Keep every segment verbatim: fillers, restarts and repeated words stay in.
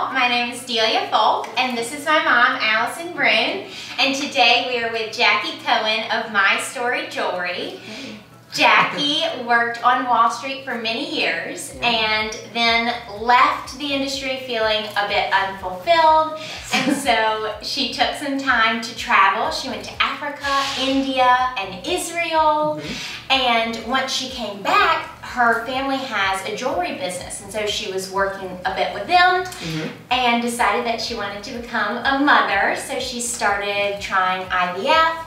Hello, my name is Delia Folk, and this is my mom, Allison Brun, and today we are with Jackie Cohen of My Story Jewelry. Jackie worked on Wall Street for many years and then left the industry feeling a bit unfulfilled, and so she took some time to travel. She went to Africa, India, and Israel, and once she came back, her family has a jewelry business, and so she was working a bit with them mm-hmm. and decided that she wanted to become a mother, so she started trying I V F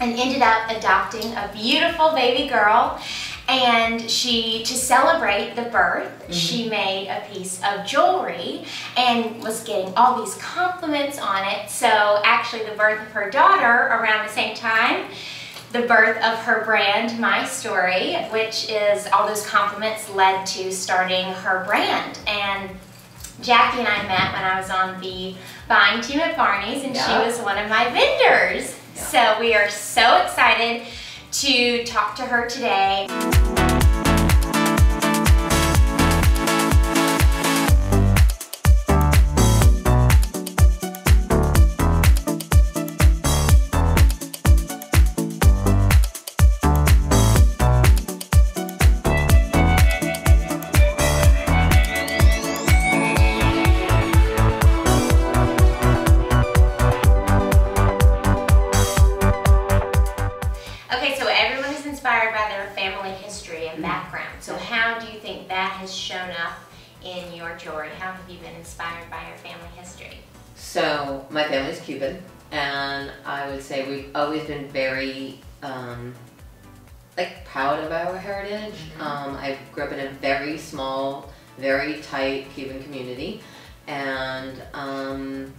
and ended up adopting a beautiful baby girl. And she, to celebrate the birth, mm-hmm. she made a piece of jewelry and was getting all these compliments on it. So actually the birth of her daughter around the same time, the birth of her brand, My Story, which is all those compliments led to starting her brand. And Jackie and I met when I was on the buying team at Barney's, and yeah. she was one of my vendors. Yeah. So we are so excited to talk to her today. How have you been inspired by your family history? So, my family's Cuban, and I would say we've always been very, um, like, proud of our heritage. Mm-hmm. um, I grew up in a very small, very tight Cuban community, and um,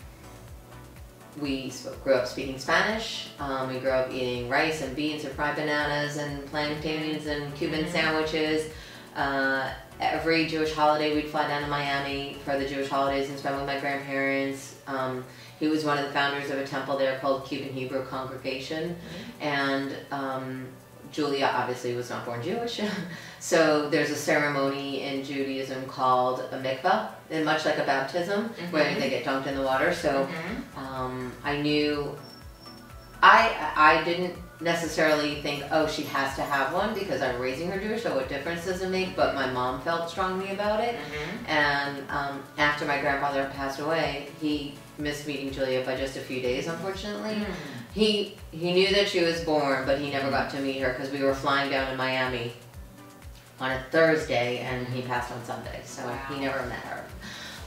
we spoke, grew up speaking Spanish. Um, we grew up eating rice and beans and fried bananas and plantains and Cuban mm-hmm. sandwiches. Uh, Every Jewish holiday, we'd fly down to Miami for the Jewish holidays and spend with my grandparents. Um, he was one of the founders of a temple there called Cuban Hebrew Congregation. Mm-hmm. And um, Julia obviously was not born Jewish. So there's a ceremony in Judaism called a mikveh, and much like a baptism, mm-hmm. where they get dunked in the water. So mm-hmm. um, I knew, I, I didn't necessarily think, oh, she has to have one because I'm raising her Jewish, so what difference does it make? But my mom felt strongly about it. Mm-hmm. And um, after my grandfather passed away, he missed meeting Julia by just a few days, unfortunately. Mm-hmm. He he knew that she was born, but he never got to meet her because we were flying down to Miami on a Thursday and he passed on Sunday, so wow. he never met her.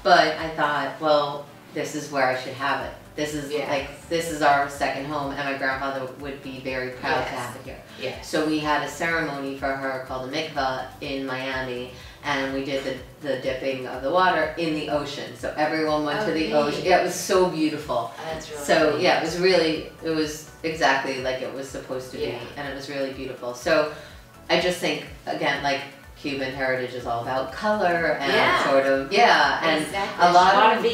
But I thought, well, this is where I should have it. This is yes. like, this is our second home, and my grandfather would be very proud yes. to have it here. Yes. So we had a ceremony for her called the mikveh in Miami, and we did the, the dipping of the water in the ocean. So everyone went oh, to the neat. ocean. Yeah, it was so beautiful. That's really So neat. yeah, it was really, it was exactly like it was supposed to yeah. be, and it was really beautiful. So I just think, again, like, Cuban heritage is all about color and yeah. sort of, yeah, and exactly. a lot of,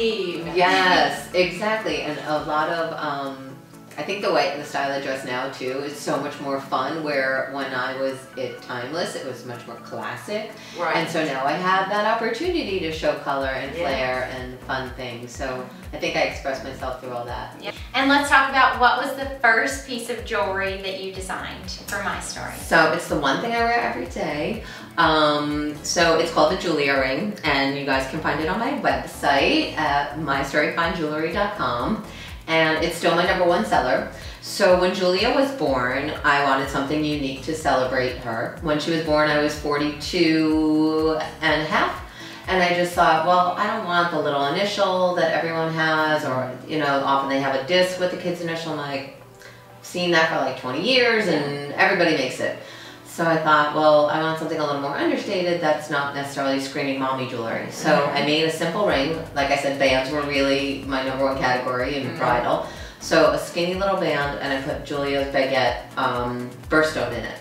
yes, exactly, and a lot of, um, I think the way, the style I dress now too is so much more fun, where when I was at Timeless, it was much more classic, right. and so now I have that opportunity to show color and flair yeah. and fun things, so I think I expressed myself through all that. Yeah. And let's talk about what was the first piece of jewelry that you designed for My Story. So it's the one thing I wear every day. Um, so it's called the Julia ring, and you guys can find it on my website at my story find jewelry dot com, and it's still my number one seller. So when Julia was born, I wanted something unique to celebrate her. When she was born, I was forty-two and a half. And I just thought, well, I don't want the little initial that everyone has, or, you know, often they have a disc with the kid's initial, and I've seen that for like twenty years, and everybody makes it. So I thought, well, I want something a little more understated that's not necessarily screaming mommy jewelry. So mm-hmm. I made a simple ring. Like I said, bands were really my number one category in mm-hmm. bridal. So a skinny little band, and I put Julia's baguette um, birthstone in it.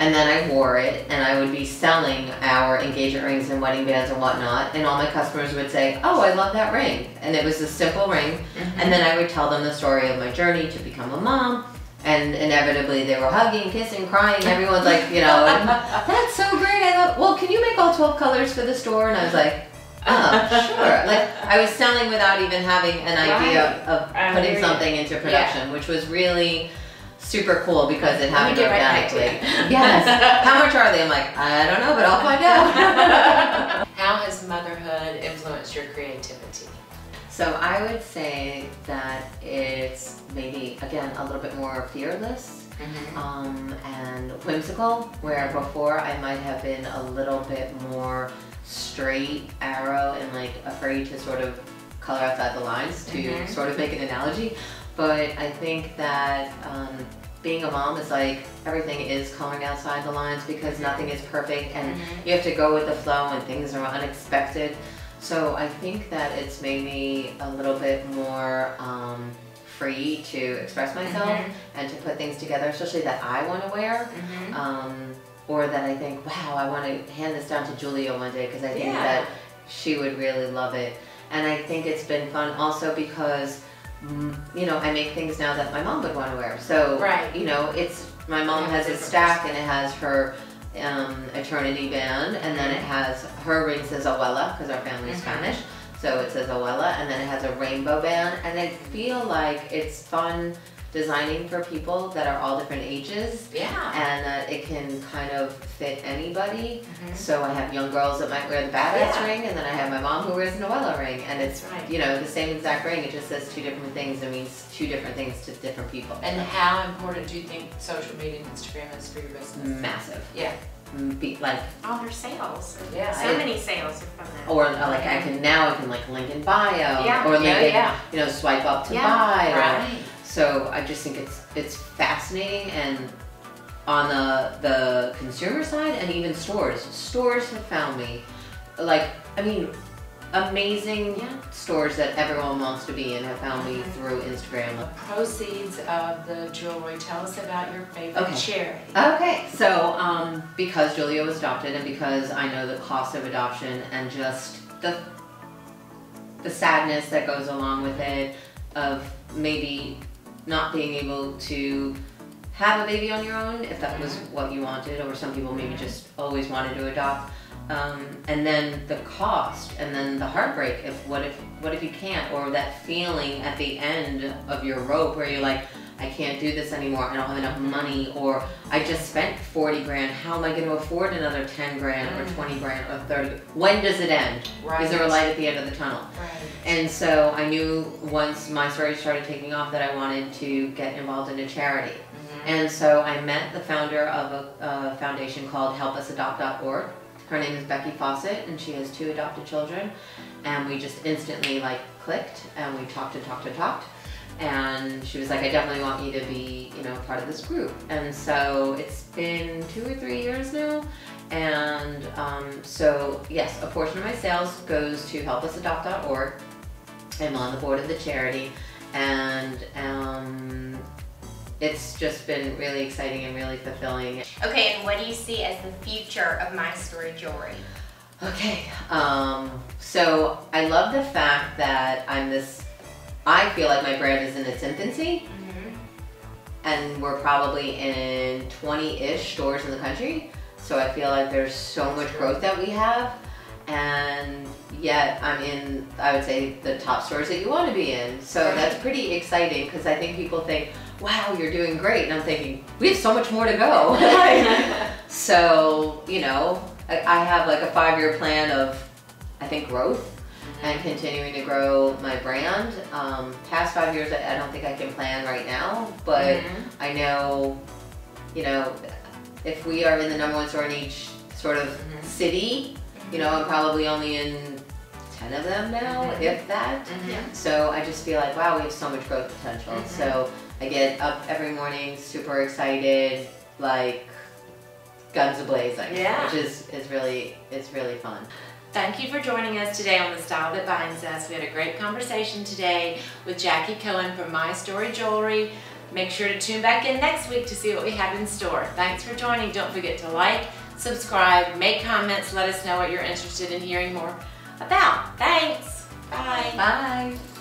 And then I wore it, and I would be selling our engagement rings and wedding bands and whatnot, and all my customers would say, oh, I love that ring. And it was a simple ring. Mm-hmm. And then I would tell them the story of my journey to become a mom, and inevitably they were hugging, kissing, crying. Everyone's like, you know, that's so great. I love, well, can you make all twelve colors for the store? And I was like, Oh, sure. Like, I was selling without even having an idea right. of, of I putting agree. something into production, yeah. which was really super cool because it happened organically. Right yes. How much are they? I'm like, I don't know, but I'll find out. How has motherhood influenced your creativity? So I would say that it's maybe, again, a little bit more fearless mm-hmm. um, and whimsical, where before I might have been a little bit more straight arrow and like afraid to sort of color outside the lines to mm-hmm. sort of make an analogy. But I think that um, being a mom is like everything is coloring outside the lines because nothing is perfect and mm-hmm. you have to go with the flow and things are unexpected. So I think that it's made me a little bit more um, free to express myself mm-hmm. and to put things together, especially that I want to wear. Mm-hmm. um, or that I think, wow, I want to hand this down to Julia one day because I think yeah. that she would really love it. And I think it's been fun also because, you know, I make things now that my mom would want to wear. So, right. you know, it's my mom yeah, has a stack and it has her Um, eternity band, and then it has her ring says Abuela because our family is mm-hmm. Spanish, so it says Abuela, and then it has a rainbow band, and I feel like it's fun designing for people that are all different ages, yeah, and uh, it can kind of fit anybody. Mm-hmm. So I have young girls that might wear the badass yeah. ring, and then I have my mom who wears an Abuela ring, and it's right. you know the same exact ring. It just says two different things and means two different things to different people. And how important do you think social media and Instagram is for your business? Massive. Yeah. Be, like all their sales, yeah, so I, many sales from that. Or uh, like I can now I can like link in bio, yeah, or link yeah, in, yeah. you know swipe up to yeah. buy, right. Or, so I just think it's it's fascinating, and on the the consumer side and even stores. Stores have found me. Like, I mean, amazing yeah. stores that everyone wants to be in have found me through Instagram. The proceeds of the jewelry, tell us about your favorite okay. charity. Okay, so um, because Julia was adopted and because I know the cost of adoption and just the, the sadness that goes along with it of maybe not being able to have a baby on your own if that was what you wanted, or some people maybe just always wanted to adopt, um, and then the cost, and then the heartbreak if what if what if you can't, or that feeling at the end of your rope where you're like, I can't do this anymore, I don't have enough money, or I just spent forty grand, how am I going to afford another ten grand or twenty grand or thirty? When does it end? Right. Is there a light at the end of the tunnel? Right. And so I knew once my story started taking off that I wanted to get involved in a charity. Mm-hmm. And so I met the founder of a, a foundation called help us adopt dot org. Her name is Becky Fawcett, and she has two adopted children, and we just instantly like clicked, and we talked and talked and talked. And she was like, I definitely want you to be, you know, part of this group. And so it's been two or three years now. And um, so, yes, a portion of my sales goes to help us adopt dot org. I'm on the board of the charity. And um, it's just been really exciting and really fulfilling. Okay, and what do you see as the future of My Story Jewelry? Okay, um, so I love the fact that I'm this I feel like my brand is in its infancy, mm-hmm. and we're probably in twenty-ish stores in the country, so I feel like there's so much growth that we have, and yet I'm in, I would say, the top stores that you want to be in, so right. that's pretty exciting, because I think people think, wow, you're doing great, and I'm thinking, we have so much more to go. So, you know, I have like a five-year plan of, I think, growth. And continuing to grow my brand. Um, past five years, I, I don't think I can plan right now, but mm-hmm. I know, you know, if we are in the number one store in each sort of mm-hmm. city, mm-hmm. you know, I'm probably only in ten of them now, mm-hmm. if that. Mm-hmm. So I just feel like, wow, we have so much growth potential. Mm-hmm. So I get up every morning, super excited, like guns a-blazing, yeah. which is, is really, it's really fun. Thank you for joining us today on The Style That Binds Us. We had a great conversation today with Jackie Cohen from My Story Jewelry. Make sure to tune back in next week to see what we have in store. Thanks for joining. Don't forget to like, subscribe, make comments, let us know what you're interested in hearing more about. Thanks. Bye. Bye.